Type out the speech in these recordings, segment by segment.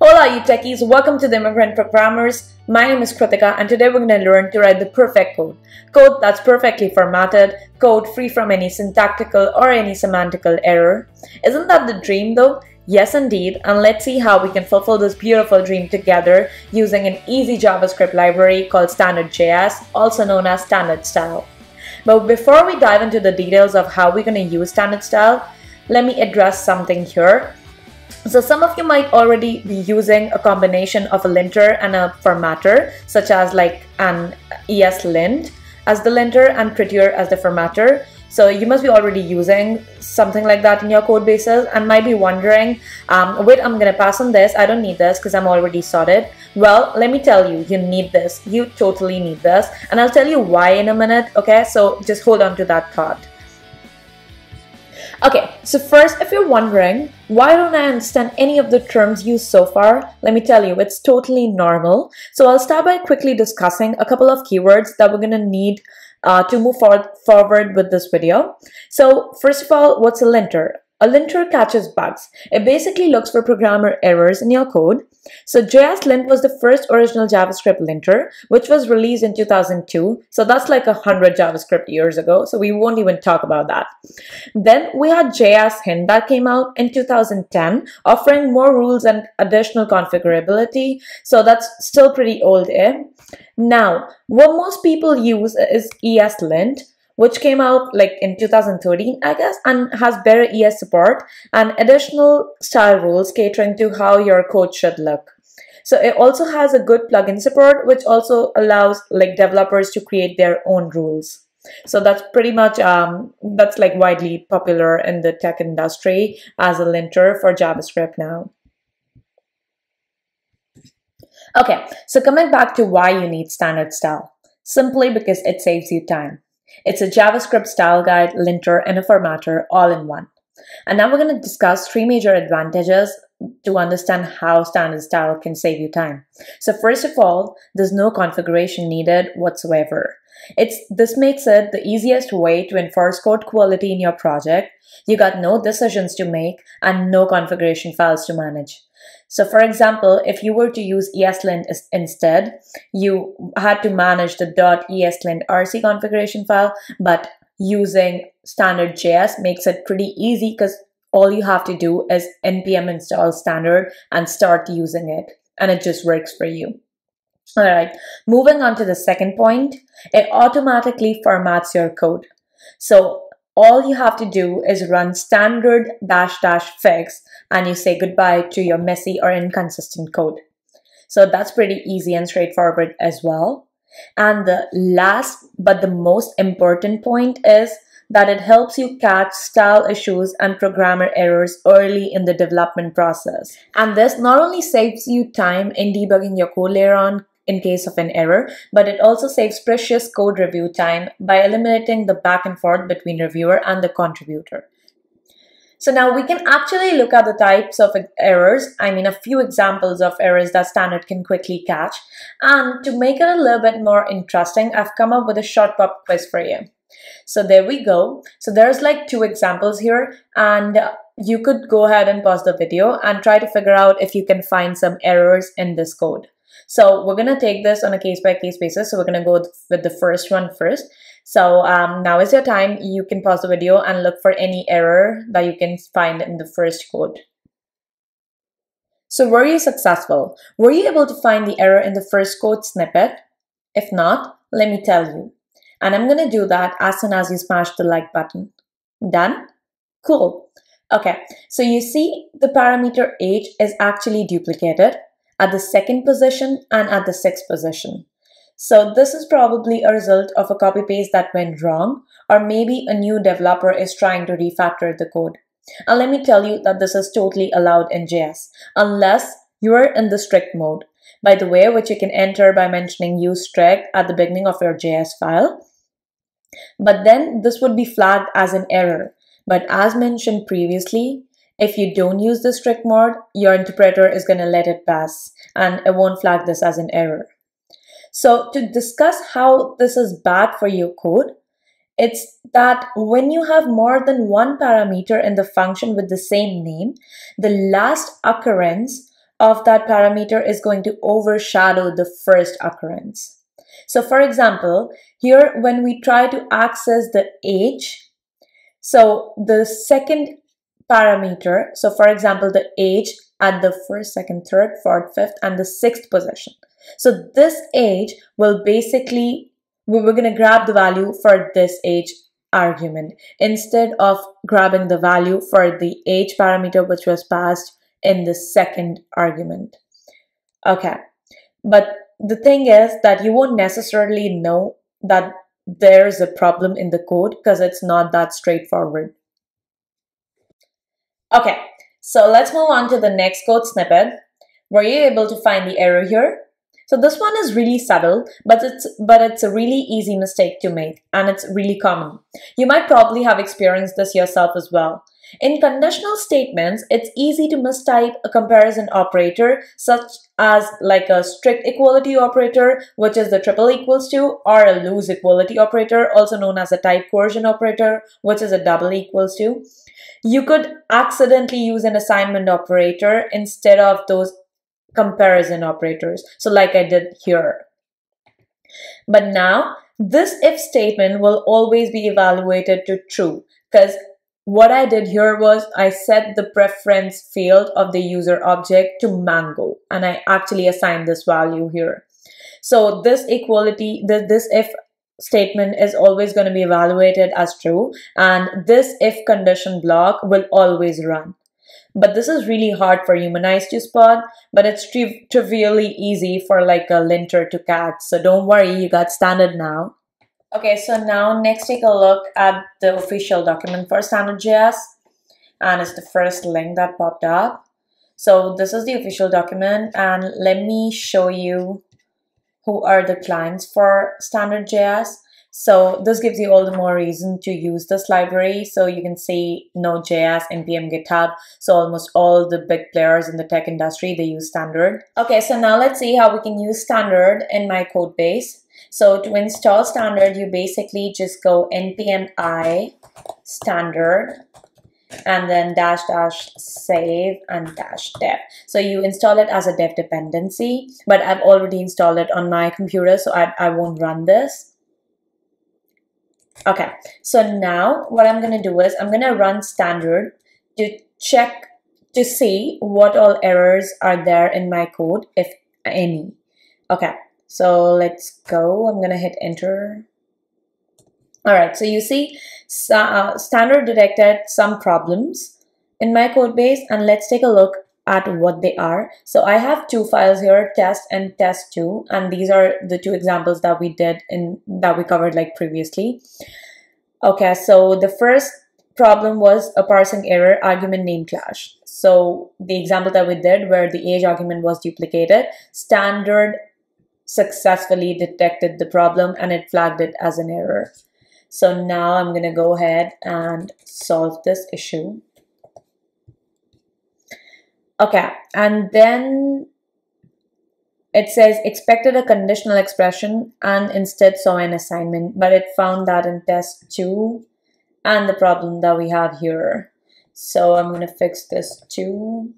Hola you techies, welcome to the Immigrant for Programmers. My name is Kritika and today we're going to learn to write the perfect code. Code that's perfectly formatted, code free from any syntactical or any semantical error. Isn't that the dream though? Yes indeed, and let's see how we can fulfill this beautiful dream together using an easy JavaScript library called StandardJS, also known as Standard Style. But before we dive into the details of how we're going to use Standard Style, let me address something here. So some of you might already be using a combination of a linter and a formatter, such as like an ESLint as the linter and Prettier as the formatter. So you must be already using something like that in your code bases and might be wondering, wait, I'm going to pass on this. I don't need this because I'm already sorted. Well, let me tell you, you need this. You totally need this. And I'll tell you why in a minute. Okay, so just hold on to that thought. Okay, so first, if you're wondering, why don't I understand any of the terms used so far? Let me tell you, it's totally normal. So I'll start by quickly discussing a couple of keywords that we're going to need to move forward with this video. So first of all, what's a linter? A linter catches bugs. It basically looks for programmer errors in your code. So JSLint was the first original JavaScript linter, which was released in 2002. So that's like 100 JavaScript years ago. So we won't even talk about that. Then we had JSHint that came out in 2010, offering more rules and additional configurability. So that's still pretty old, eh? Now, what most people use is ESLint, which came out like in 2013, I guess, and has better ES support and additional style rules catering to how your code should look. So it also has a good plugin support, which also allows like developers to create their own rules. So that's pretty much, that's like widely popular in the tech industry as a linter for JavaScript now. Okay, so coming back to why you need Standard Style, simply because it saves you time. It's a JavaScript style guide, linter, and a formatter all in one. And now we're going to discuss three major advantages to understand how Standard Style can save you time. So first of all, there's no configuration needed whatsoever. This makes it the easiest way to enforce code quality in your project. You got no decisions to make and no configuration files to manage. So for example, if you were to use ESLint instead, you had to manage the .ESLintRC configuration file, but using StandardJS makes it pretty easy because all you have to do is npm install standard and start using it, and it just works for you. All right, moving on to the second point, it automatically formats your code. So all you have to do is run standard --fix and you say goodbye to your messy or inconsistent code. So that's pretty easy and straightforward as well. And the last but the most important point is that it helps you catch style issues and programmer errors early in the development process. And this not only saves you time in debugging your code later on, in case of an error, but it also saves precious code review time by eliminating the back and forth between reviewer and the contributor. So now we can actually look at the types of errors, I mean a few examples of errors that Standard can quickly catch. And to make it a little bit more interesting, I've come up with a short pop quiz for you. So there we go. So there's like two examples here, and you could go ahead and pause the video and try to figure out if you can find some errors in this code. So we're going to take this on a case-by-case basis. So we're going to go with the first one first. So now is your time. You can pause the video and look for any error that you can find in the first code. So were you successful? Were you able to find the error in the first code snippet? If not, let me tell you. And I'm going to do that as soon as you smash the like button. Done? Cool. Okay, so you see the parameter age is actually duplicated at the second position and at the sixth position. So this is probably a result of a copy paste that went wrong, or maybe a new developer is trying to refactor the code. And let me tell you that this is totally allowed in JS, unless you are in the strict mode, by the way, which you can enter by mentioning use strict at the beginning of your JS file. But then this would be flagged as an error. But as mentioned previously, if you don't use the strict mode, your interpreter is going to let it pass and it won't flag this as an error. So to discuss how this is bad for your code, it's that when you have more than one parameter in the function with the same name, the last occurrence of that parameter is going to overshadow the first occurrence. So for example, here when we try to access the age, so the second parameter, so for example, the age at the first, second, third, fourth, fifth, and the sixth position. So this age will basically, we're going to grab the value for this age argument instead of grabbing the value for the age parameter, which was passed in the second argument. Okay, but the thing is that you won't necessarily know that there's a problem in the code because it's not that straightforward. Okay, so let's move on to the next code snippet. Were you able to find the error here? So this one is really subtle, but it's a really easy mistake to make, and it's really common. You might probably have experienced this yourself as well. In conditional statements, it's easy to mistype a comparison operator, such as like a strict equality operator, which is the triple equals to, or a loose equality operator, also known as a type coercion operator, which is a double equals to. You could accidentally use an assignment operator instead of those comparison operators, so like I did here. But now, this if statement will always be evaluated to true, because what I did here was I set the preference field of the user object to mango, and I actually assigned this value here. So this equality, this if statement is always going to be evaluated as true, and this if condition block will always run. But this is really hard for human eyes to spot, but it's trivially easy for like a linter to catch. So don't worry, you got standard now. Okay, so now next take a look at the official document for StandardJS, and it's the first link that popped up. So this is the official document, and let me show you who are the clients for StandardJS. So this gives you all the more reason to use this library. So you can see Node.js, npm, GitHub. So almost all the big players in the tech industry, they use Standard. Okay, so now let's see how we can use Standard in my code base. So to install Standard, you basically just go npm I standard and then dash dash save and dash dev. So you install it as a dev dependency, but I've already installed it on my computer, so I won't run this. Okay, so now what I'm going to do is I'm going to run standard to check to see what all errors are there in my code, if any. Okay, so let's go. I'm going to hit enter. All right, so you see standard detected some problems in my code base, and let's take a look at what they are. So I have two files here, test and test2, and these are the two examples that we did in that we covered like previously. Okay, so the first problem was a parsing error, argument name clash. So the example that we did where the age argument was duplicated, standard successfully detected the problem and it flagged it as an error. So now I'm gonna go ahead and solve this issue. Okay, and then it says expected a conditional expression and instead saw an assignment, but it found that in test2 and the problem that we have here. So I'm going to fix this too.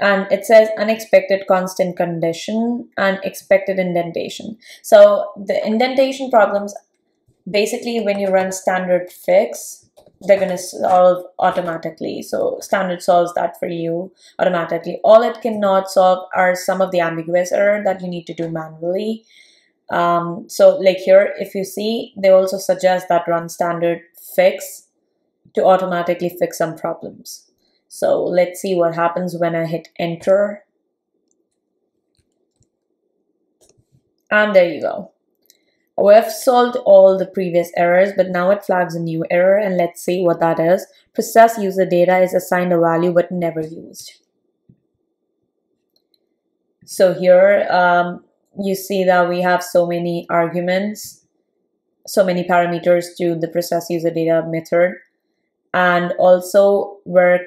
And it says unexpected constant condition and expected indentation. So the indentation problems, basically when you run standard fix, they're going to solve automatically. So standard solves that for you automatically. All it cannot solve are some of the ambiguous errors that you need to do manually. So like here, if you see, they also suggest that run standard fix to automatically fix some problems. So let's see what happens when I hit enter. And there you go. We have solved all the previous errors, but now it flags a new error, and let's see what that is. Process user data is assigned a value but never used. So here you see that we have so many arguments, so many parameters to the process user data method, and also we're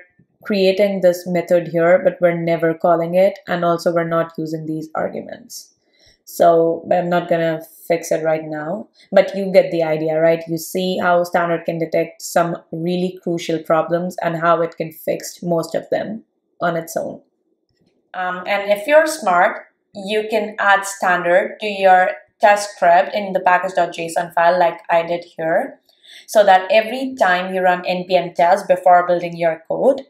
creating this method here, but we're never calling it, and also we're not using these arguments. So, but I'm not gonna fix it right now, but you get the idea, right? You see how standard can detect some really crucial problems and how it can fix most of them. on its own. And if you're smart, you can add standard to your test script in the package.json file like I did here, so that every time you run npm tests before building your code,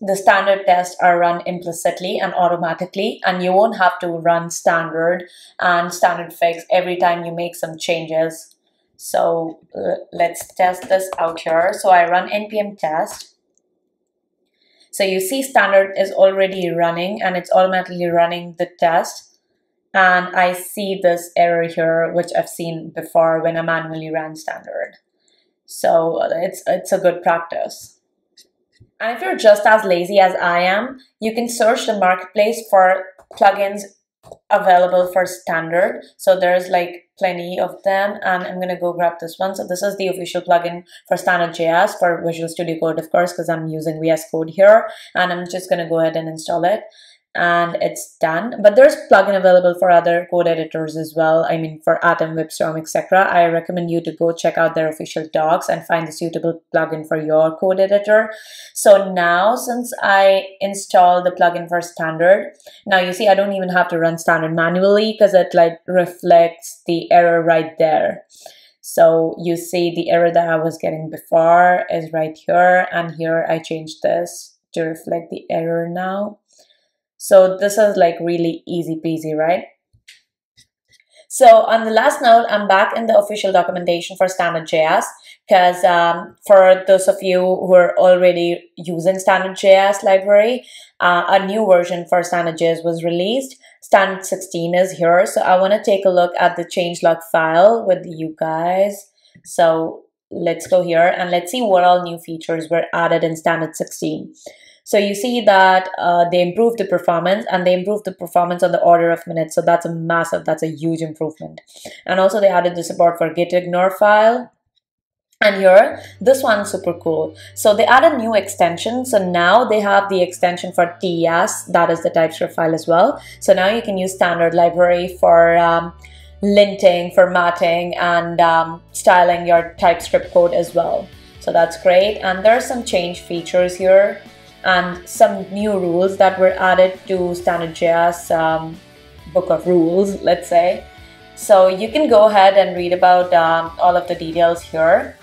the standard tests are run implicitly and automatically, and you won't have to run standard and standard fix every time you make some changes. So let's test this out here. So I run npm test. So you see standard is already running and it's automatically running the test. And I see this error here, which I've seen before when I manually ran standard. So it's a good practice. And if you're just as lazy as I am, you can search the marketplace for plugins available for standard. So there's like plenty of them, and I'm gonna go grab this one. So this is the official plugin for StandardJS for Visual Studio Code, of course, because I'm using VS Code here, and I'm just gonna go ahead and install it, and it's done. But there's plugin available for other code editors as well. I mean, for Atom, WebStorm, etc. I recommend you to go check out their official docs and find the suitable plugin for your code editor. So now, since I installed the plugin for standard, now you see I don't even have to run standard manually because it like reflects the error right there. So you see the error that I was getting before is right here, and here I changed this to reflect the error now. So this is like really easy peasy, right? So on the last note, I'm back in the official documentation for StandardJS because for those of you who are already using StandardJS library, a new version for StandardJS was released. Standard 16 is here. So I want to take a look at the changelog file with you guys. So let's go here and let's see what all new features were added in Standard 16. So you see that they improved the performance, and they improved the performance on the order of minutes. So that's a massive, that's a huge improvement. And also they added the support for gitignore file. And here, this one's super cool. So they added new extension. So now they have the extension for TS, that is the TypeScript file as well. So now you can use standard library for linting, formatting, and styling your TypeScript code as well. So that's great. And there's some change features here, and some new rules that were added to StandardJS book of rules, let's say. So you can go ahead and read about all of the details here.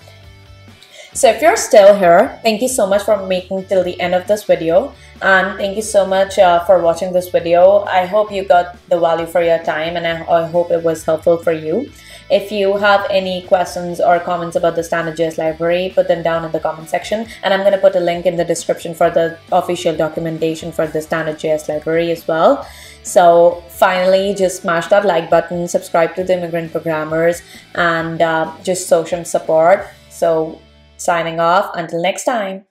So if you're still here, thank you so much for making till the end of this video, and thank you so much for watching this video. I hope you got the value for your time, and I hope it was helpful for you. If you have any questions or comments about the StandardJS library, put them down in the comment section, and I'm going to put a link in the description for the official documentation for the StandardJS library as well. So finally, just smash that like button, subscribe to the Immigrant Programmers, and just show some support. So signing off, until next time.